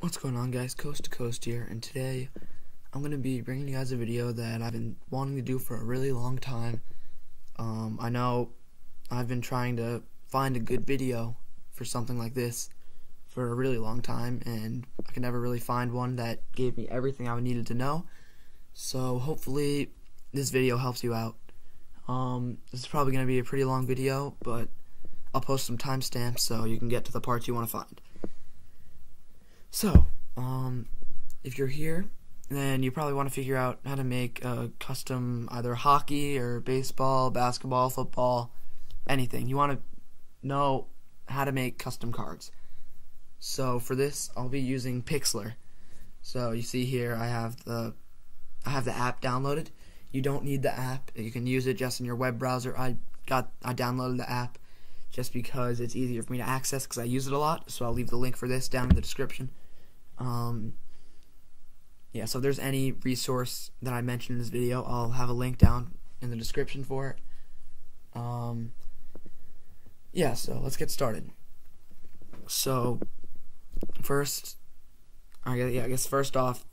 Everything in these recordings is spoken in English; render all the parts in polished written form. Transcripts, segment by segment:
What's going on, guys? Coast to Coast here, and today I'm going to be bringing you guys a video that I've been wanting to do for a really long time. I know I've been trying to find a good video for something like this for a really long time, and I could never really find one that gave me everything I needed to know. So hopefully this video helps you out. This is probably going to be a pretty long video, but I'll post some timestamps so you can get to the parts you want to find. So, if you're here, then you probably want to figure out how to make a custom either hockey or baseball, basketball, football, anything. You want to know how to make custom cards. So for this, I'll be using Pixlr. So you see here, I have the app downloaded. You don't need the app. You can use it just in your web browser. I downloaded the app just because it's easier for me to access because I use it a lot, so I'll leave the link for this down in the description. Yeah, so if there's any resource that I mentioned in this video, I'll have a link down in the description for it. Yeah, so let's get started. So first, I guess first off,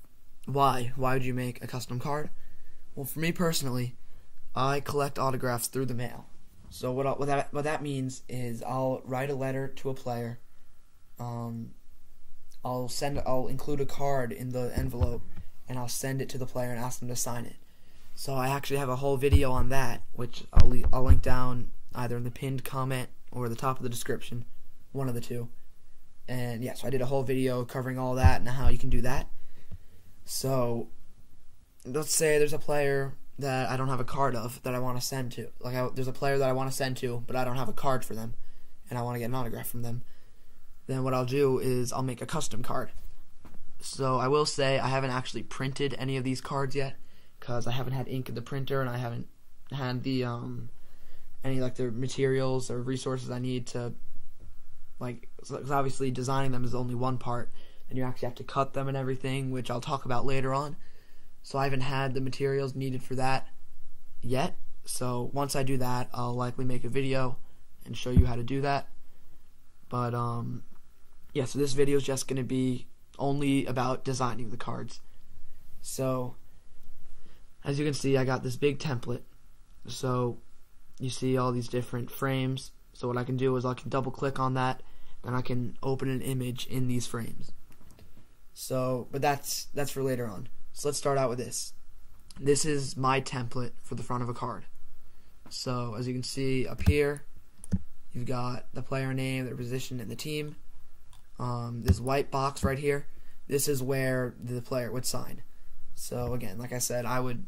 why would you make a custom card? Well, for me personally, I collect autographs through the mail. So what that means is I'll write a letter to a player. I'll include a card in the envelope, and I'll send it to the player and ask them to sign it. So I actually have a whole video on that, which I'll link down either in the pinned comment or the top of the description, one of the two. And yeah, so I did a whole video covering all that and how you can do that. So let's say there's a player that I don't have a card of that I want to send to. There's a player that I want to send to, but I don't have a card for them, and I want to get an autograph from them. Then what I'll do is I'll make a custom card. So I will say I haven't actually printed any of these cards yet because I haven't had ink in the printer and I haven't had the any like the materials or resources I need to, like, because obviously designing them is only one part, and you actually have to cut them and everything, which I'll talk about later on. So I haven't had the materials needed for that yet. So once I do that, I'll likely make a video and show you how to do that. But yeah, so this video is just going to be only about designing the cards. So as you can see, I got this big template. So you see all these different frames. So what I can do is I can double click on that and I can open an image in these frames. So, but that's for later on. So let's start out with this. This is my template for the front of a card. So as you can see up here, you've got the player name, their position, and the team. This white box right here, this is where the player would sign. So again, like I said,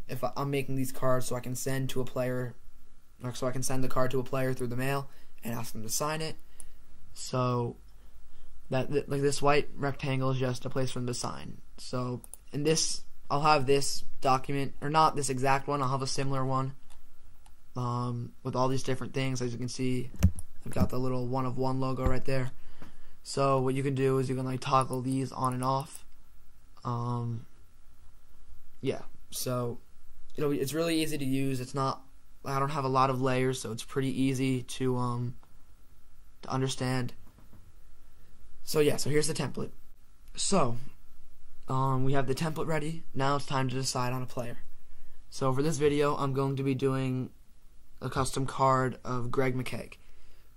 if I'm making these cards so I can send to a player, so I can send the card to a player through the mail and ask them to sign it. So that, like, this white rectangle is just a place for them to sign. So in this, I'll have this document, or not this exact one, I'll have a similar one with all these different things. As you can see, I've got the little 1 of 1 logo right there. So what you can do is you can, like, toggle these on and off. Yeah, so it's really easy to use. It's not, I don't have a lot of layers, so it's pretty easy to understand. So yeah, so here's the template. So we have the template ready. Now it's time to decide on a player. So for this video, I'm going to be doing a custom card of Greg McKegg.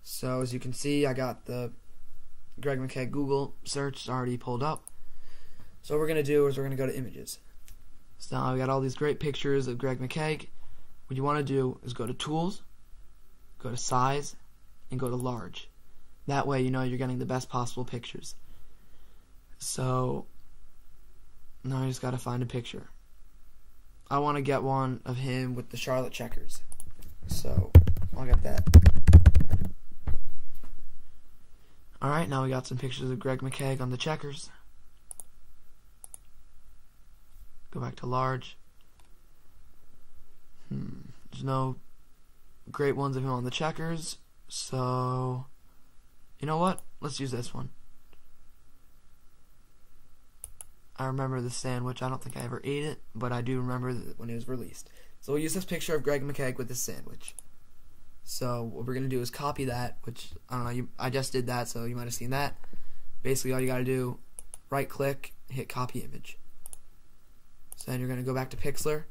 So as you can see, I got the Greg McKegg Google search already pulled up. So what we're going to do is we're going to go to images. So now I've got all these great pictures of Greg McKegg. What you want to do is go to tools, go to size, and go to large. That way you know you're getting the best possible pictures. So now I just gotta find a picture. I want to get one of him with the Charlotte Checkers. So I'll get that. Alright, now we got some pictures of Greg McKegg on the Checkers. Go back to large. There's no great ones of him on the Checkers. So you know what? Let's use this one. I remember the sandwich. I don't think I ever ate it, but I do remember when it was released. So we'll use this picture of Greg McKegg with this sandwich. So what we're going to do is copy that, which, I don't know, I just did that, so you might have seen that. Basically, all you got to do right-click, hit copy image. So then you're going to go back to Pixlr,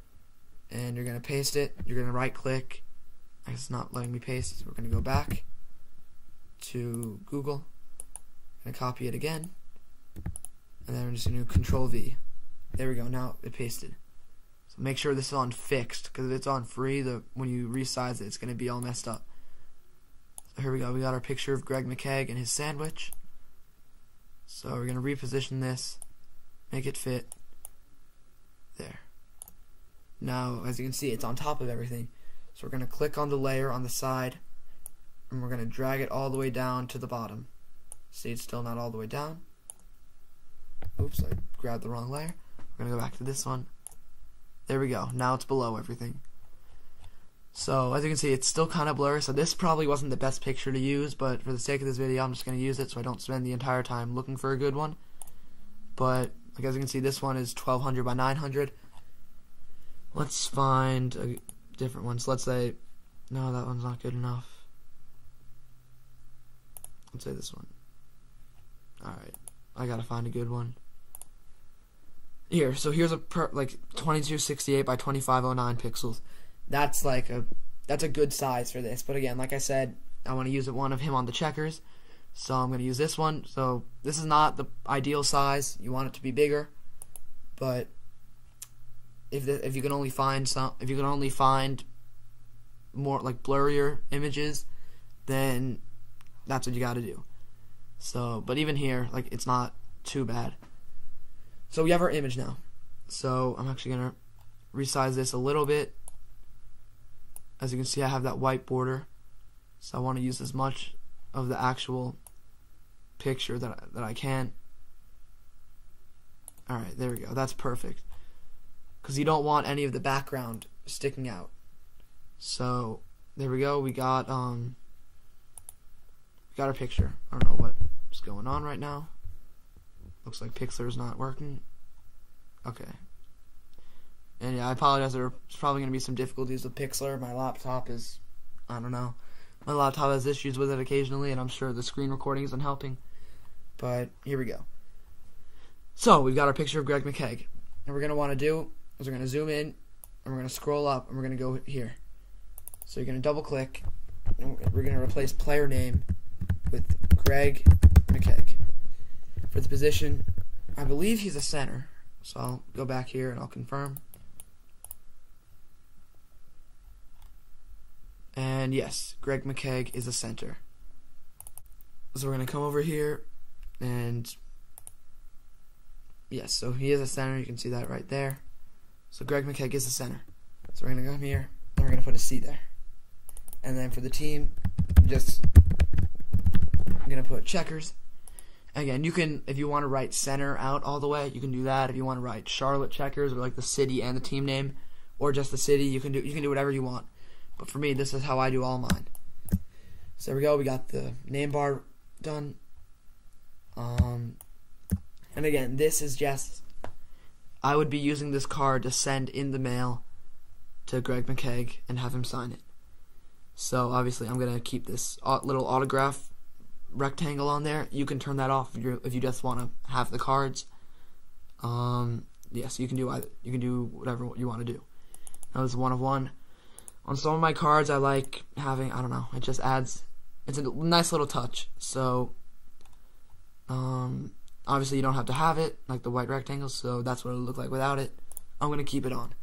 and you're going to paste it. You're going to right-click. It's not letting me paste, so we're going to go back to Google. I'm going to copy it again, and then I'm just going to Control-V. There we go. Now it pasted. So make sure this is on fixed, because if it's on free, when you resize it, it's going to be all messed up. So here we go. We got our picture of Greg McKegg and his sandwich. So we're going to reposition this, make it fit. There. Now, as you can see, it's on top of everything. So we're going to click on the layer on the side, and we're going to drag it all the way down to the bottom. See, it's still not all the way down. Oops, I grabbed the wrong layer. We're going to go back to this one. There we go. Now it's below everything. So, as you can see, it's still kind of blurry, so this probably wasn't the best picture to use, but for the sake of this video, I'm just going to use it so I don't spend the entire time looking for a good one. But, like, as you can see, this one is 1200 by 900. Let's find a different one. So let's say, no, that one's not good enough. Let's say this one. Alright, I gotta find a good one. Here, so here's a, like, 2268 by 2509 pixels. That's like that's a good size for this, but again, like I said, I want to use one of him on the checkers, so I'm going to use this one. So this is not the ideal size, you want it to be bigger, but if you can only find more like blurrier images, then that's what you got to do. So, but even here, like, it's not too bad. So we have our image now. So I'm actually going to resize this a little bit. As you can see, I have that white border, so I want to use as much of the actual picture that I can. Alright, there we go. That's perfect, because you don't want any of the background sticking out. So there we go. We got our picture. I don't know what's going on right now. Looks like Pixlr's not working. Okay. And yeah, I apologize, there's probably going to be some difficulties with Pixlr. My laptop is, I don't know, my laptop has issues with it occasionally, and I'm sure the screen recording isn't helping. But here we go. So we've got our picture of Greg McKegg. And we're going to want to do is we're going to zoom in, and we're going to scroll up, and we're going to go here. So you're going to double click, and we're going to replace player name with Greg McKegg. For the position, I believe he's a center. So I'll go back here and I'll confirm. And yes, Greg McKegg is a center. So we're going to come over here, and yes, so he is a center. You can see that right there. So Greg McKegg is a center. So we're going to come here, and we're going to put a C there. And then for the team, I'm going to put Checkers. Again, you can, if you want to write center out all the way, you can do that. If you want to write Charlotte Checkers, or like the city and the team name, or just the city, you can do whatever you want. But for me, this is how I do all mine. So there we go. We got the name bar done. And again, this is just, I would be using this card to send in the mail to Greg McKegg and have him sign it. So obviously, I'm gonna keep this little autograph rectangle on there. You can turn that off if you just want to have the cards. Yes, you can do either. You can do whatever you want to do. That was 1 of 1. On some of my cards, I like having, I don't know, it just adds, it's a nice little touch. So, obviously you don't have to have it, like the white rectangle, so that's what it'll look like without it. I'm going to keep it on.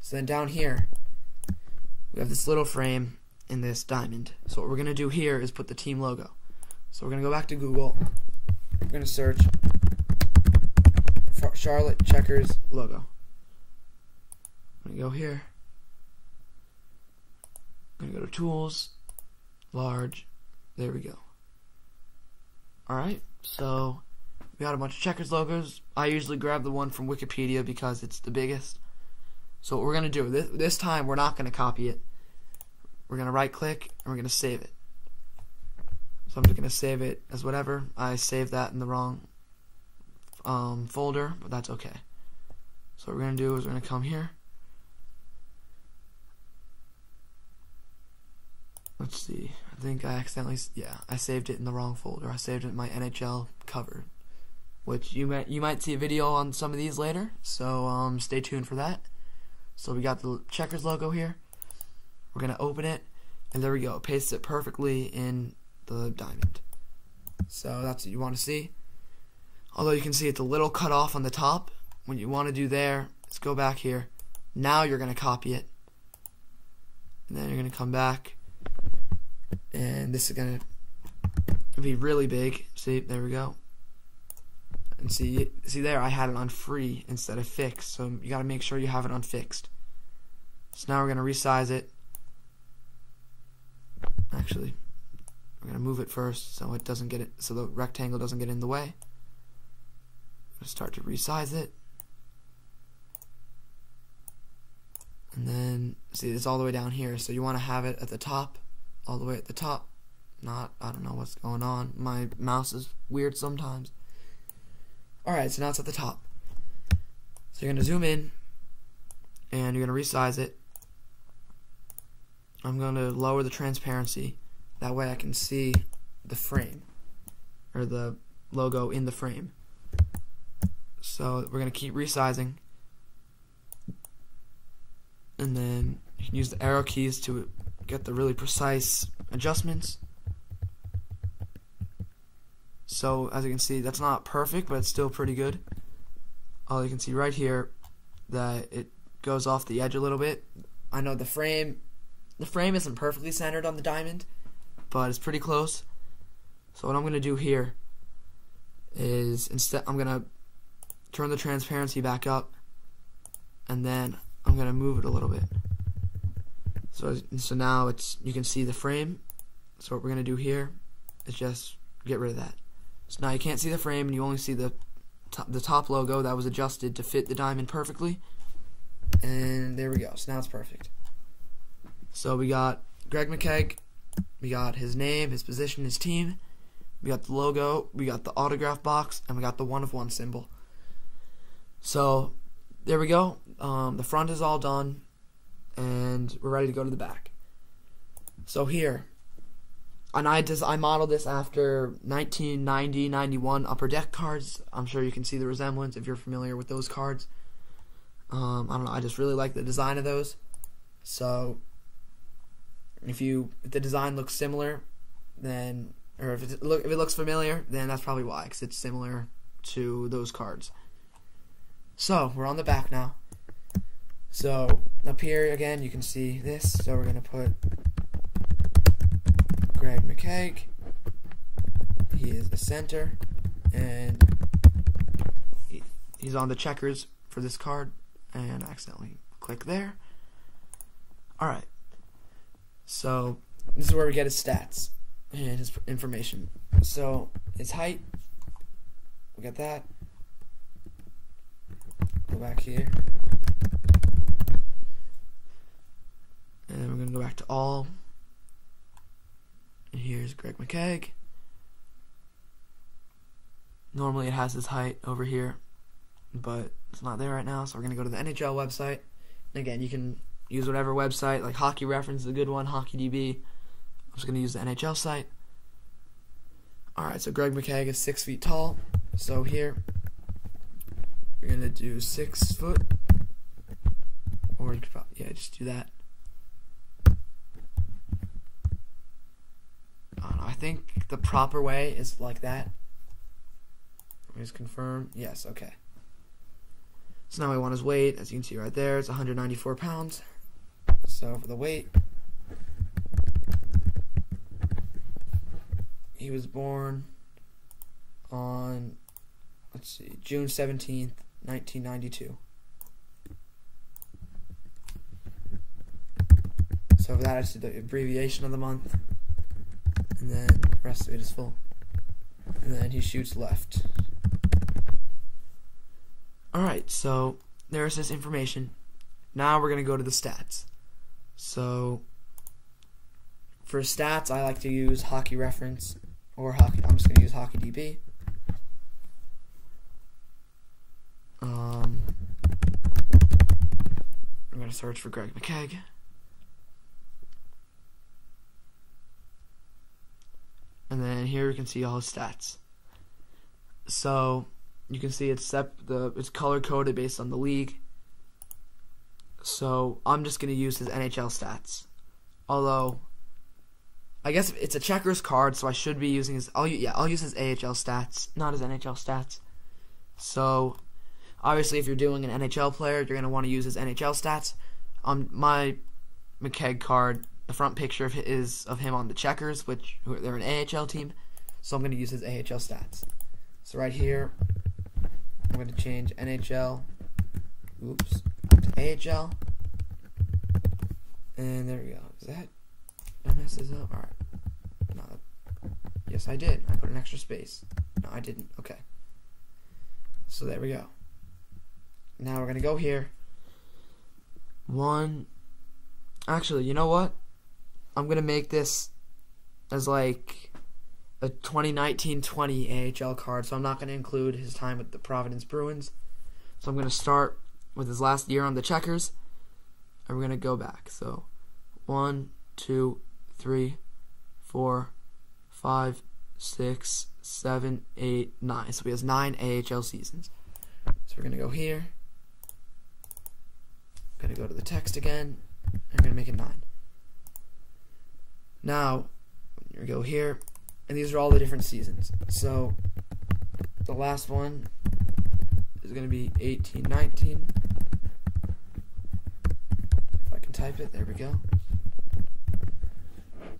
So then down here, we have this little frame and this diamond. So what we're going to do here is put the team logo. So we're going to go back to Google, we're going to search for Charlotte Checkers logo. I'm going to go here. I'm going to go to Tools, Large, there we go. Alright, so we got a bunch of Checkers logos. I usually grab the one from Wikipedia because it's the biggest. So what we're going to do, this time we're not going to copy it. We're going to right click and we're going to save it. So I'm just going to save it as whatever. I saved that in the wrong folder, but that's okay. So what we're going to do is we're going to come here. Let's see, I think I accidentally, yeah, I saved it in the wrong folder. I saved it in my NHL cover, which you might see a video on some of these later, so stay tuned for that. So we got the Checkers logo here. We're going to open it, and there we go. It pastes it perfectly in the diamond. So that's what you want to see. Although you can see it's a little cut off on the top. What you want to do there is go back here. Now you're going to copy it. And then you're going to come back. And this is going to be really big. See, there we go. And see there, I had it on free instead of fixed. So you got to make sure you have it on fixed. So now we're going to resize it. Actually, we're going to move it first so it doesn't get it, so the rectangle doesn't get in the way. Start to resize it, and then see it's all the way down here, so you want to have it at the top, all the way at the top. Not, I don't know what's going on, my mouse is weird sometimes. Alright, so now it's at the top, so you're gonna zoom in and you're gonna resize it. I'm gonna lower the transparency, that way I can see the frame, or the logo in the frame. So we're going to keep resizing, and then you can use the arrow keys to get the really precise adjustments. So as you can see, that's not perfect, but it's still pretty good. All you can see right here that it goes off the edge a little bit. I know the frame isn't perfectly centered on the diamond, but it's pretty close. So what I'm going to do here is, instead, I'm going to turn the transparency back up, and then I'm going to move it a little bit. So now it's, you can see the frame. So what we're going to do here is just get rid of that. So now you can't see the frame, and you only see the top logo that was adjusted to fit the diamond perfectly. And there we go. So now it's perfect. So we got Greg McKegg, we got his name, his position, his team, we got the logo, we got the autograph box, and we got the one-of-one symbol. So there we go. The front is all done, and we're ready to go to the back. So here, and I modeled this after 1990-91 Upper Deck cards. I'm sure you can see the resemblance if you're familiar with those cards. I don't know. I just really like the design of those. So if the design looks similar, then, or if it looks familiar, then that's probably why, because it's similar to those cards. So we're on the back now. So up here again, you can see this. So we're gonna put Greg McKegg. He is the center, and he's on the checkers for this card. And I accidentally click there. All right. So this is where we get his stats and his information. So his height, we got that. Go back here, and we're gonna go back to all. And here's Greg McKegg. Normally it has his height over here, but it's not there right now, so we're gonna go to the NHL website. And again, you can use whatever website, like Hockey Reference is a good one, HockeyDB. I'm just gonna use the NHL site. Alright, so Greg McKegg is 6 feet tall, so here we're going to do 6 foot, or you could probably, yeah, just do that. I don't know, I think the proper way is like that. Let me just confirm. Yes, okay. So now we want his weight. As you can see right there, it's 194 pounds. So for the weight, he was born on, let's see, June 17th. 1992. So for that, I just did the abbreviation of the month, and then the rest of it is full. And then he shoots left. Alright, so there's this information. Now we're going to go to the stats. So for stats, I like to use Hockey Reference, or Hockey. I'm just going to use HockeyDB. I'm going to search for Greg McKegg. And then here we can see all his stats. So You can see it's color coded based on the league. So I'm just gonna use his NHL stats. Although I guess it's a Checkers card, so I should be using his. I'll use his AHL stats, not his NHL stats. So obviously, if you're doing an NHL player, you're gonna want to use his NHL stats. My McKegg card, the front picture of him on the Checkers, which they're an AHL team. So I'm gonna use his AHL stats. So right here, I'm gonna change NHL. Oops. AHL, and there we go. Is that, I messed this up? Alright, no, yes I did, I put an extra space, no I didn't, okay, so there we go. Now we're going to go here, actually, you know what, I'm going to make this as like a 2019-20 AHL card, so I'm not going to include his time with the Providence Bruins, so I'm going to start with his last year on the Checkers, and we're going to go back. So 1, 2, 3, 4, 5, 6, 7, 8, 9. So he has 9 AHL seasons. So we're going to go here. I'm going to go to the text again. I'm going to make it 9. Now, we go here, and these are all the different seasons. So the last one is going to be 18-19. If I can type it, there we go.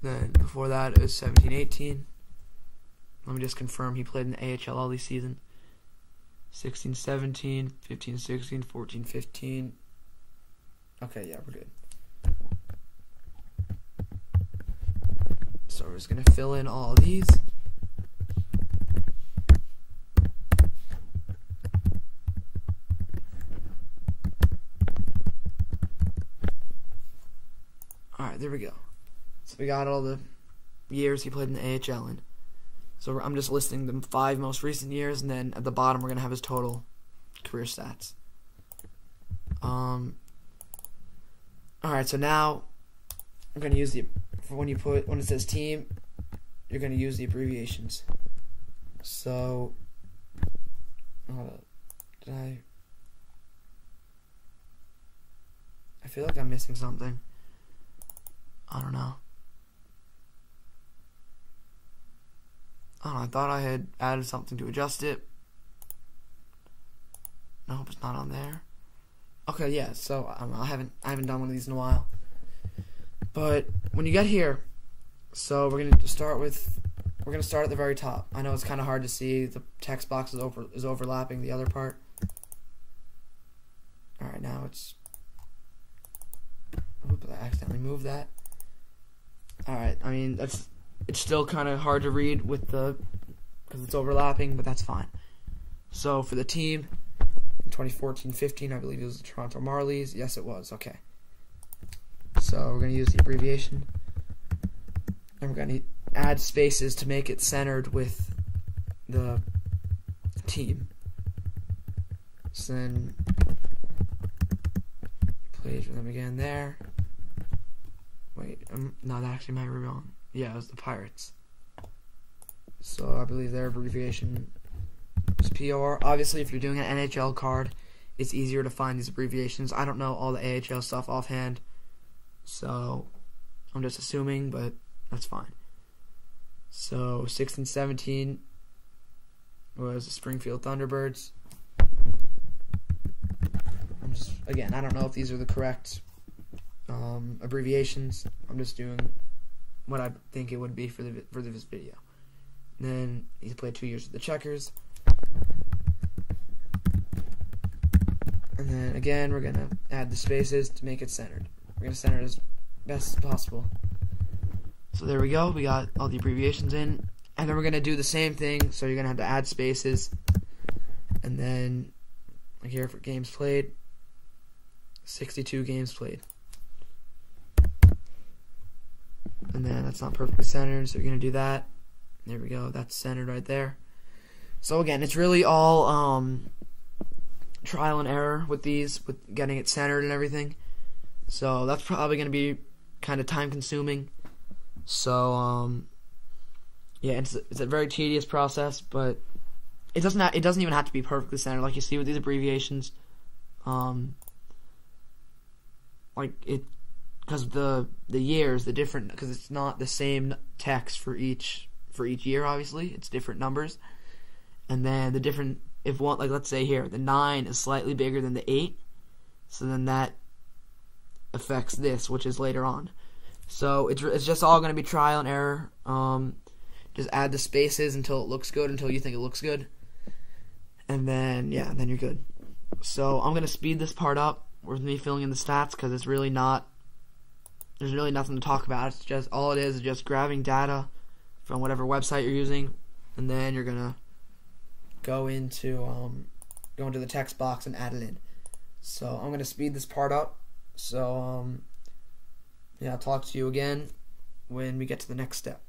Then before that it was 17-18. Let me just confirm he played in the AHL all this season. 16-17, 15-16, 14-15. Okay, yeah, we're good. So we're just going to fill in all of these. There we go. So we got all the years he played in the AHL in. So I'm just listing the 5 most recent years, and then at the bottom we're going to have his total career stats. Alright, so now I'm going to use when it says team, you're going to use the abbreviations. So, I feel like I'm missing something. I don't know. I thought I had added something to adjust it. Nope, it's not on there. Okay, yeah. So I haven't done one of these in a while. But when you get here, so we're gonna start at the very top. I know it's kind of hard to see. The text box is overlapping the other part. All right, now it's. Oops, I accidentally moved that. Alright, I mean, it's still kind of hard to read because it's overlapping, but that's fine. So, for the team, in 2014-15, I believe it was the Toronto Marlies. Yes, it was. Okay. So, we're going to use the abbreviation. And we're going to add spaces to make it centered with the team. So then, played with them again there. Wait, no, that actually might be wrong. Yeah, it was the Pirates. So I believe their abbreviation is POR. Obviously, if you're doing an NHL card, it's easier to find these abbreviations. I don't know all the AHL stuff offhand, so I'm just assuming, but that's fine. So 16-17 was the Springfield Thunderbirds. Again, I don't know if these are the correct abbreviations. I'm just doing what I think it would be for this video. And then he played 2 years with the Checkers, and then again we're gonna add the spaces to make it centered. We're gonna center it as best as possible. So there we go. We got all the abbreviations in, and then we're gonna do the same thing. So you're gonna have to add spaces, and then like here for games played. 62 games played. And then that's not perfectly centered, so you're going to do that. There we go. That's centered right there. So again, it's really all trial and error with these, with getting it centered and everything. So that's probably going to be kind of time consuming. So yeah, it's a very tedious process, but It doesn't even have to be perfectly centered, like you see with these abbreviations. Because the years, the different, because it's not the same text for each year. Obviously, it's different numbers, and then the different. If one, like let's say here, the 9 is slightly bigger than the 8, so then that affects this, which is later on. So it's just all going to be trial and error. Just add the spaces until it looks good, until you think it looks good, and then yeah, then you're good. So I'm going to speed this part up with me filling in the stats, because it's really not. There's really nothing to talk about. It's just all it is just grabbing data from whatever website you're using, and then you're gonna go into the text box and add it in. So I'm gonna speed this part up. So yeah, I'll talk to you again when we get to the next step.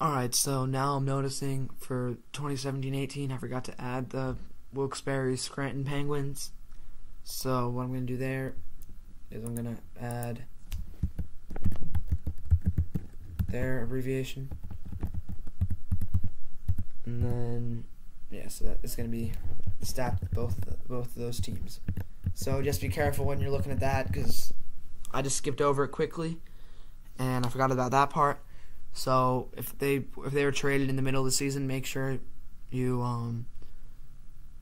Alright, so now I'm noticing for 2017-18 I forgot to add the Wilkes-Barre Scranton Penguins. So what I'm going to do there is I'm going to add their abbreviation. And then, yeah, so that is going to be the stat of both of those teams. So just be careful when you're looking at that, because I just skipped over it quickly and I forgot about that part. So if they were traded in the middle of the season, make sure you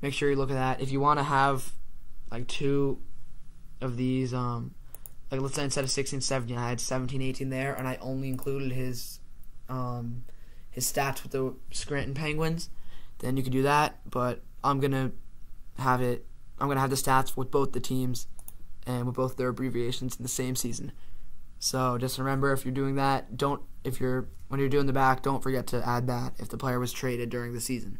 look at that. If you want to have like two of these, like let's say instead of 16-17, I had 17-18 there, and I only included his stats with the Scranton Penguins, then you could do that. But I'm gonna have the stats with both the teams and with both their abbreviations in the same season. So just remember, if you're doing that, when you're doing the back, don't forget to add that if the player was traded during the season.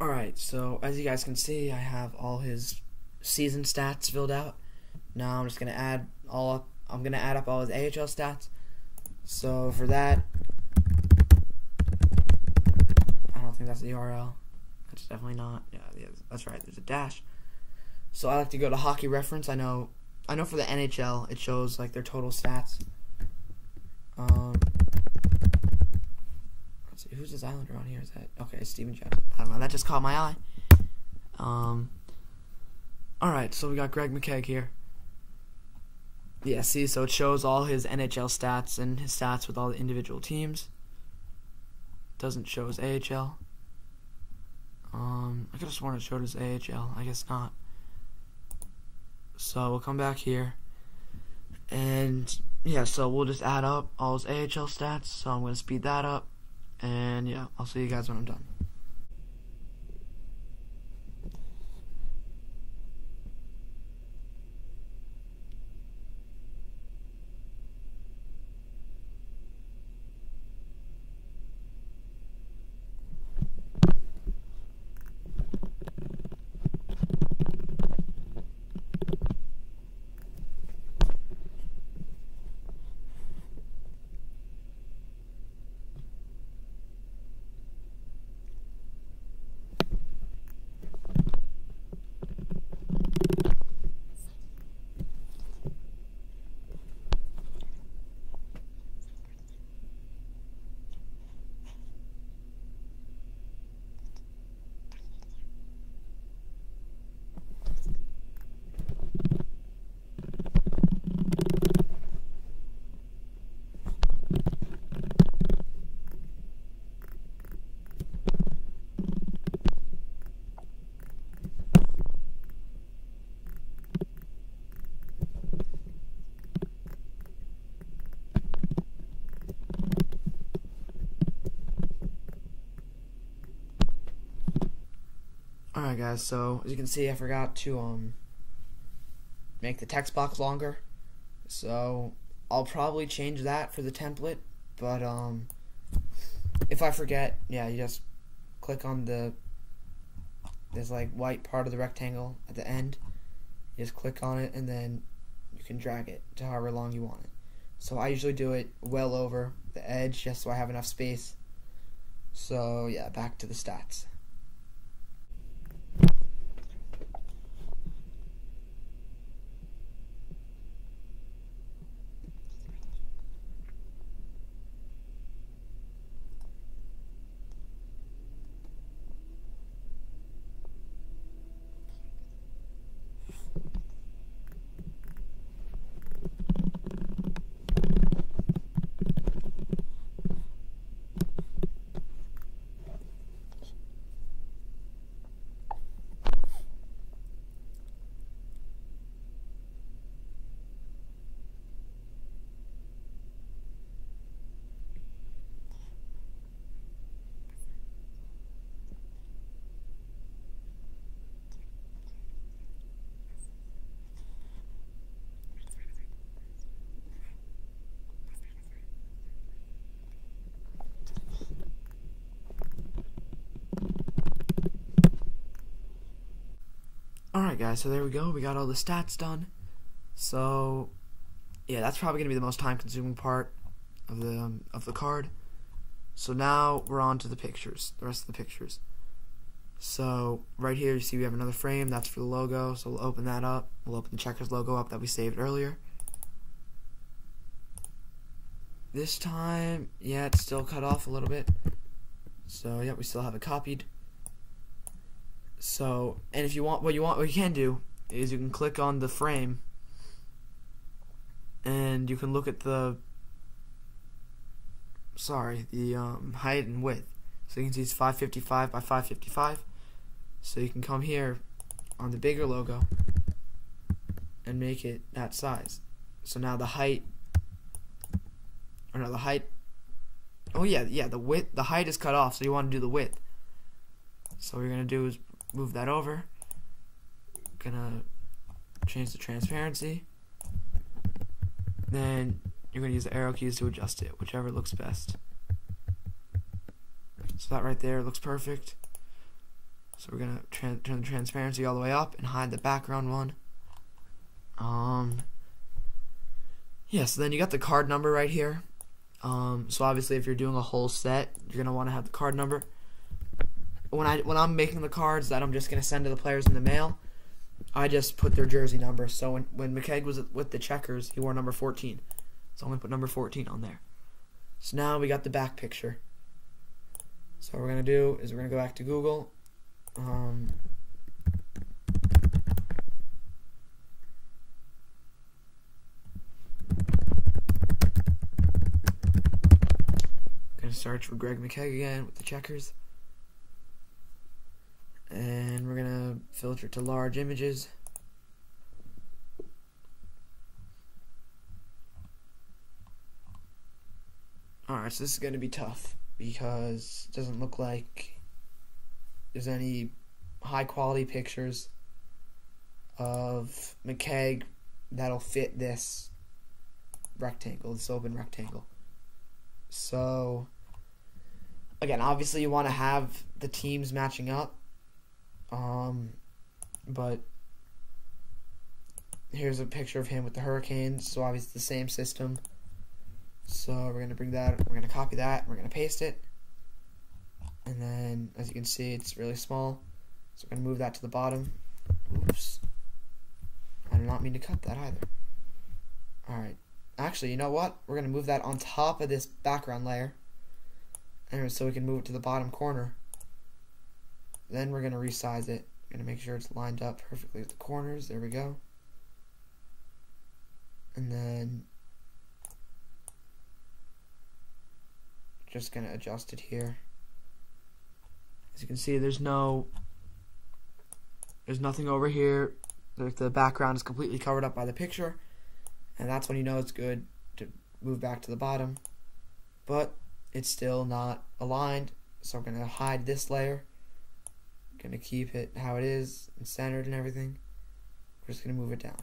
Alright, so as you guys can see, I have all his season stats filled out. Now I'm just going to add up all his AHL stats. So for that, I don't think that's the URL. That's definitely not. Yeah, that's right. There's a dash. So I like to go to Hockey Reference. I know for the NHL it shows like their total stats. Who's this Islander on here? Is that okay? Steven Johnson. I don't know. That just caught my eye. Alright, so we got Greg McKegg here. Yeah, see, so it shows all his NHL stats and his stats with all the individual teams. Doesn't show his AHL. I could have sworn it showed his AHL. I guess not. So we'll come back here. And yeah, so we'll just add up all his AHL stats. So I'm going to speed that up. And yeah, I'll see you guys when I'm done. Alright guys, so as you can see I forgot to make the text box longer, so I'll probably change that for the template, but if I forget, yeah, you just click on there's like white part of the rectangle at the end, you just click on it and then you can drag it to however long you want it. So I usually do it well over the edge just so I have enough space. So yeah, back to the stats. Alright guys, so there we go, we got all the stats done. So yeah, that's probably going to be the most time consuming part of the card. So now we're on to the pictures, the rest of the pictures. So right here you see we have another frame, that's for the logo, so we'll open that up, we'll open the Checkers logo up that we saved earlier. This time, yeah, it's still cut off a little bit, so yeah, we still have it copied. So, and if you want, what you can do is you can click on the frame and you can look at the height and width. So you can see it's 555 by 555. So you can come here on the bigger logo and make it that size. So now the height, or no, the height, oh yeah, yeah, the width, the height is cut off, so you want to do the width. So what you're going to do is move that over, gonna change the transparency, then you're gonna use the arrow keys to adjust it, whichever looks best. So that right there looks perfect. So we're gonna turn the transparency all the way up and hide the background one. Yeah, so then you got the card number right here. So obviously if you're doing a whole set, you're gonna want to have the card number. When I'm making the cards that I'm just gonna send to the players in the mail, I just put their jersey number. So when McKegg was with the Checkers, he wore number 14. So I'm gonna put number 14 on there. So now we got the back picture. So what we're gonna do is we're gonna go back to Google. starts for Greg McKegg again with the Checkers. And we're going to filter to large images. Alright, so this is going to be tough because it doesn't look like there's any high quality pictures of McKegg that'll fit this rectangle, this open rectangle. So, again, obviously you want to have the teams matching up, but here's a picture of him with the Hurricanes, so obviously the same system. So we're going to bring that, we're going to copy that, we're going to paste it, and then as you can see it's really small, so we're going to move that to the bottom. Oops, I did not mean to cut that either. Alright, actually, you know what, we're going to move that on top of this background layer, anyway, so we can move it to the bottom corner. Then we're going to resize it, we're going to make sure it's lined up perfectly with the corners, there we go. And then just going to adjust it here. As you can see, there's nothing over here. The background is completely covered up by the picture, and that's when you know it's good to move back to the bottom. But it's still not aligned, so I'm going to hide this layer. I'm going to keep it how it is and centered and everything. We're just going to move it down.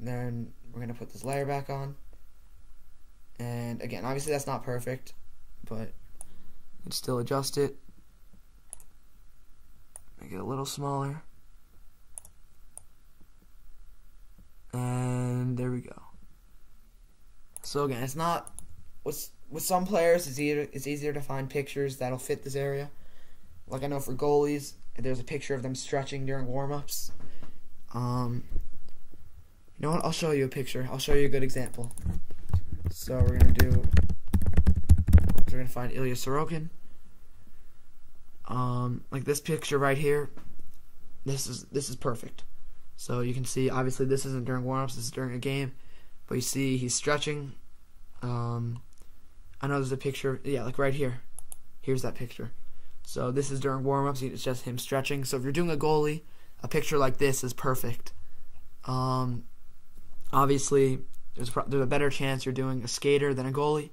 And then we're going to put this layer back on. And again, obviously that's not perfect, but you can still adjust it. Make it a little smaller. And there we go. So again, it's not, with some players it's easier to find pictures that'll fit this area. Like I know for goalies, there's a picture of them stretching during warm-ups. You know what, I'll show you a picture. I'll show you a good example. So we're going to do, we're going to find Ilya Sorokin. Like this picture right here, this is perfect. So you can see, obviously this isn't during warm-ups, this is during a game, but you see he's stretching. I know there's a picture, yeah, like right here. Here's that picture. So this is during warm-ups, it's just him stretching. So if you're doing a goalie, a picture like this is perfect. Obviously, there's a better chance you're doing a skater than a goalie.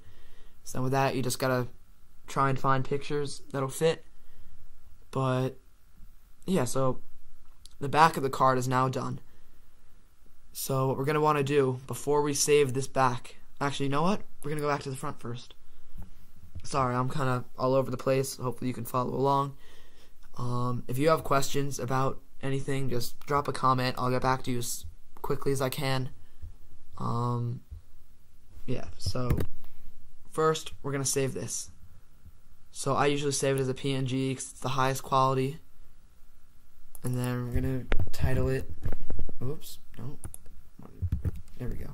So with that, you just gotta try and find pictures that'll fit. But yeah, so the back of the card is now done. So what we're gonna want to do before we save this back, actually, you know what? We're gonna go back to the front first. Sorry, I'm kind of all over the place. Hopefully you can follow along. If you have questions about anything, just drop a comment. I'll get back to you as quickly as I can. Yeah, so first we're gonna save this. So I usually save it as a PNG because it's the highest quality, and then we're gonna title it, oops, no, there we go.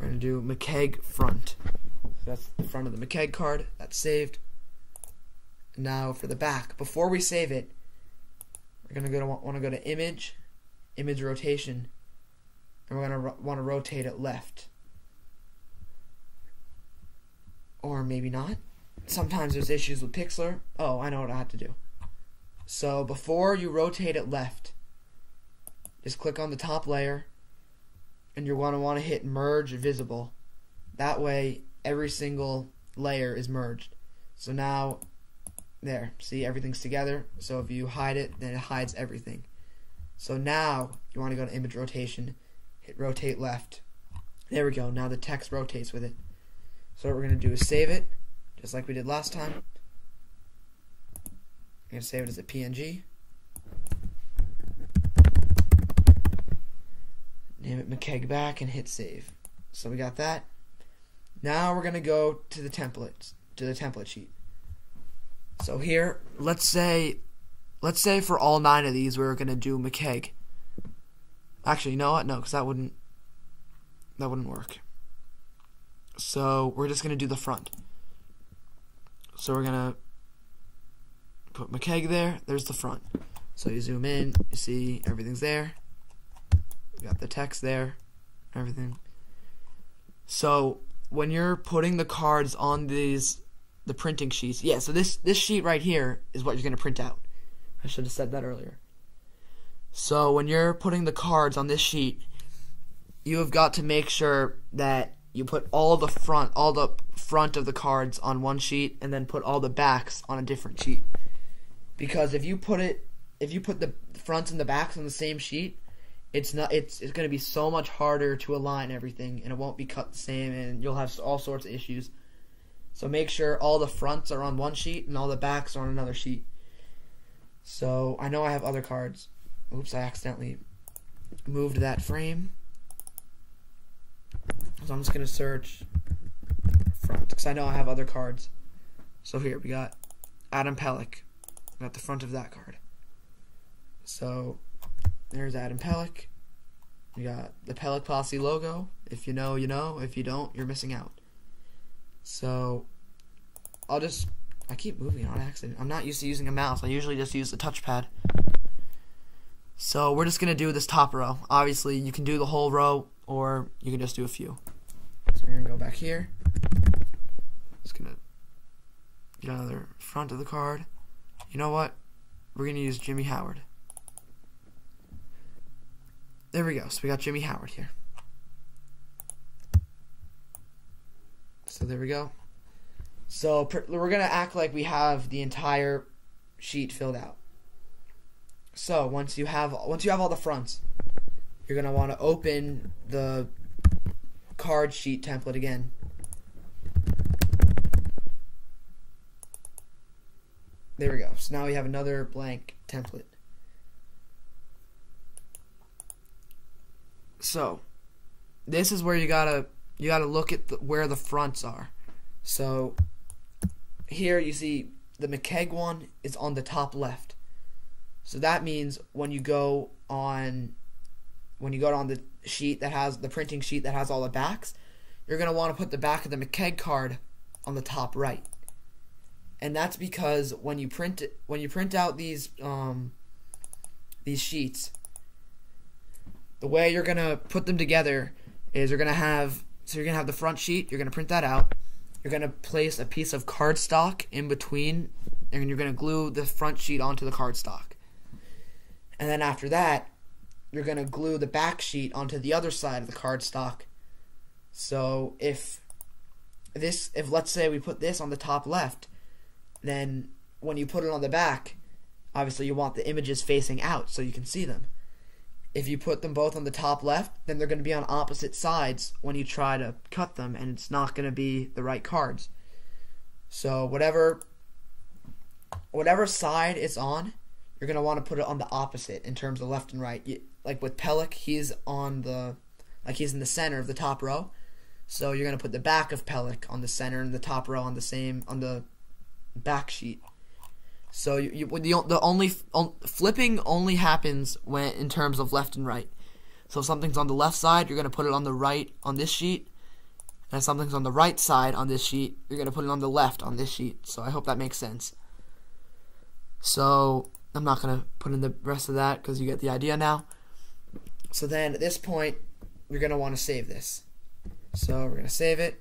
We're gonna do McKegg front. So that's the front of the McKegg card, that's saved. Now for the back, before we save it, we're gonna wanna go to image rotation. And we're going to want to rotate it left. Or maybe not. Sometimes there's issues with Pixlr. Oh, I know what I have to do. So before you rotate it left, just click on the top layer, and you're going to want to hit merge visible. That way every single layer is merged. So now, there, see, everything's together. So if you hide it, then it hides everything. So now you want to go to image rotation. Hit rotate left. There we go. Now the text rotates with it. So what we're going to do is save it, just like we did last time. I'm going to save it as a PNG. Name it McKegg back and hit save. So we got that. Now we're going to go to the templates, to the template sheet. So here, let's say for all 9 of these we're going to do McKegg. Actually, you know what? No, because that wouldn't work. So we're just gonna do the front. So we're gonna put McKegg there. There's the front. So you zoom in, you see everything's there. You got the text there, everything. So when you're putting the cards on the printing sheets, yeah, so this sheet right here is what you're going to print out. I should have said that earlier. So when you're putting the cards on this sheet, you have got to make sure that you put all the front of the cards on one sheet and then put all the backs on a different sheet. Because if you put the fronts and the backs on the same sheet, it's going to be so much harder to align everything, and it won't be cut the same, and you'll have all sorts of issues. So make sure all the fronts are on one sheet and all the backs are on another sheet. So I know I have other cards. Oops, I accidentally moved that frame. So I'm just going to search front, because I know I have other cards. So here, we got Adam Pelech. We got the front of that card. So there's Adam Pelech. We got the Pelech Posse logo. If you know, you know. If you don't, you're missing out. So I keep moving on accident. I'm not used to using a mouse. I usually just use the touchpad. So we're just going to do this top row. Obviously, you can do the whole row, or you can just do a few. So we're going to go back here. Just going to get another front of the card. You know what? We're going to use Jimmy Howard. There we go. So we got Jimmy Howard here. So there we go. So we're going to act like we have the entire sheet filled out. So once you have all the fronts, you're going to want to open the card sheet template again. There we go. So now we have another blank template. So this is where you gotta look at where the fronts are. So here you see the McKegg one is on the top left. So that means when you go on the sheet that has the printing sheet that has all the backs, you're going to want to put the back of the McKegg card on the top right. And that's because when you print out these sheets, the way you're going to put them together is you're going to have the front sheet, you're going to print that out. You're going to place a piece of cardstock in between, and you're going to glue the front sheet onto the cardstock. And then after that, you're going to glue the back sheet onto the other side of the cardstock. So if let's say we put this on the top left, then when you put it on the back, obviously you want the images facing out so you can see them. If you put them both on the top left, then they're going to be on opposite sides when you try to cut them, and it's not going to be the right cards. So whatever side it's on, you're going to want to put it on the opposite in terms of left and right. Like with Pelech, he's in the center of the top row. So you're going to put the back of Pelech on the center and the top row on the back sheet. So flipping only happens in terms of left and right. So if something's on the left side, you're going to put it on the right on this sheet. And if something's on the right side on this sheet, you're going to put it on the left on this sheet. So I hope that makes sense. So I'm not going to put in the rest of that because you get the idea now. So then at this point, you're going to want to save this. So we're going to save it.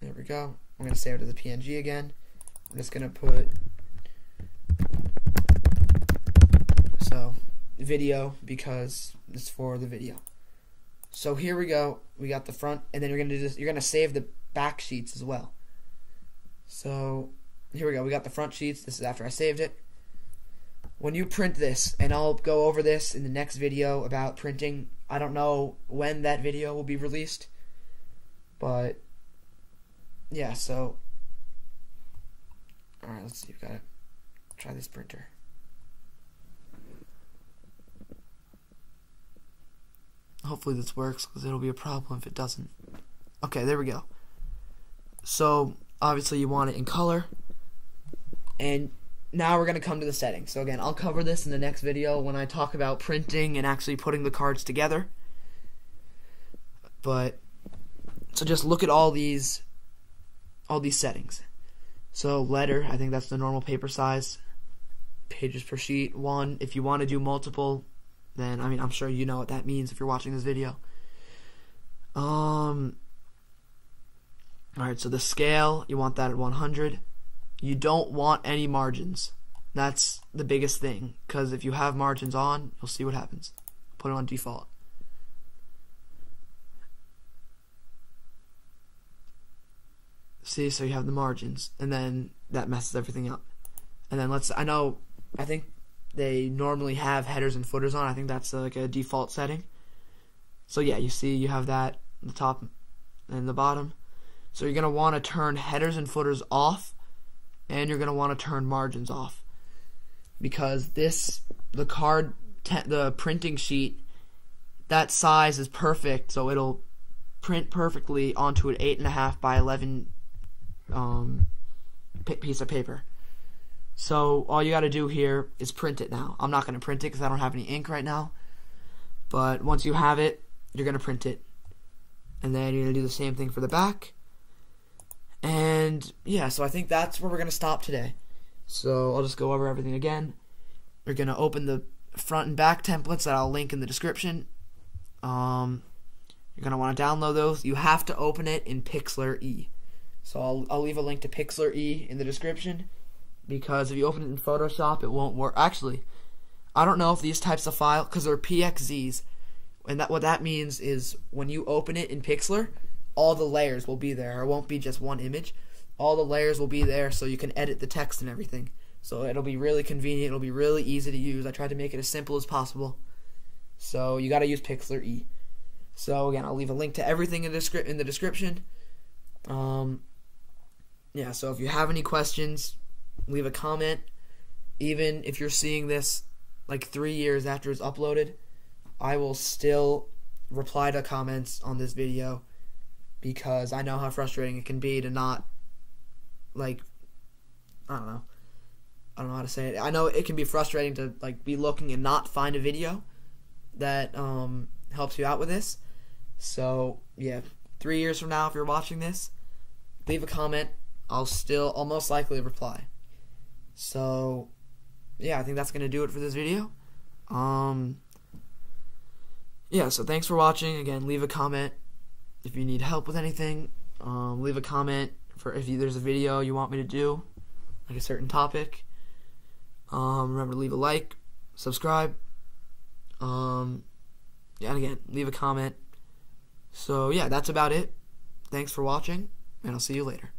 There we go. I'm going to save it as a PNG again. I'm just going to put video because it's for the video. So here we go. We got the front, and then you're going to save the back sheets as well. So here we go. We got the front sheets. This is after I saved it. When you print this, and I'll go over this in the next video about printing. I don't know when that video will be released, but yeah, so alright, let's see, we've got to try this printer. Hopefully this works, because it'll be a problem if it doesn't. Okay, there we go. So, obviously you want it in color. And now we're going to come to the settings. So again, I'll cover this in the next video when I talk about printing and actually putting the cards together. But, so just look at all these settings. So letter, I think that's the normal paper size, pages per sheet, 1. If you want to do multiple, then, I mean, I'm sure you know what that means if you're watching this video. Alright, so the scale, you want that at 100. You don't want any margins. That's the biggest thing, because if you have margins on, you'll see what happens. Put it on default. See, so you have the margins, and then that messes everything up. And then let's, I think they normally have headers and footers on. I think that's like a default setting. So yeah, you see you have that in the top and the bottom. So you're going to want to turn headers and footers off, and you're going to want to turn margins off. Because this, the printing sheet, that size is perfect, so it'll print perfectly onto an 8.5 by 11 piece of paper. So all you got to do here is print it now. I'm not going to print it because I don't have any ink right now. But once you have it, you're going to print it. And then you're going to do the same thing for the back. And yeah, so I think that's where we're going to stop today. So I'll just go over everything again. We're going to open the front and back templates that I'll link in the description. You're going to want to download those. You have to open it in Pixlr E. So I'll leave a link to Pixlr E in the description, because if you open it in Photoshop, it won't work. Actually, I don't know if these types of files, because they're PXZs, and that what that means is when you open it in Pixlr, all the layers will be there. It won't be just one image. All the layers will be there, so you can edit the text and everything. So it'll be really convenient. It'll be really easy to use. I tried to make it as simple as possible. So you got to use Pixlr E. So again, I'll leave a link to everything in the description. Yeah, so if you have any questions, leave a comment. Even if you're seeing this like 3 years after it's uploaded, I will still reply to comments on this video, because I know how frustrating it can be to not, like, I don't know how to say it. I know it can be frustrating to, like, be looking and not find a video that helps you out with this. So yeah, 3 years from now, if you're watching this, leave a comment. I'll still almost likely reply. So yeah, I think that's gonna do it for this video. Yeah, so thanks for watching. Again, leave a comment if you need help with anything. Leave a comment for if there's a video you want me to do, like a certain topic. Remember to leave a like, subscribe. Yeah, and again, leave a comment. So yeah, that's about it. Thanks for watching, and I'll see you later.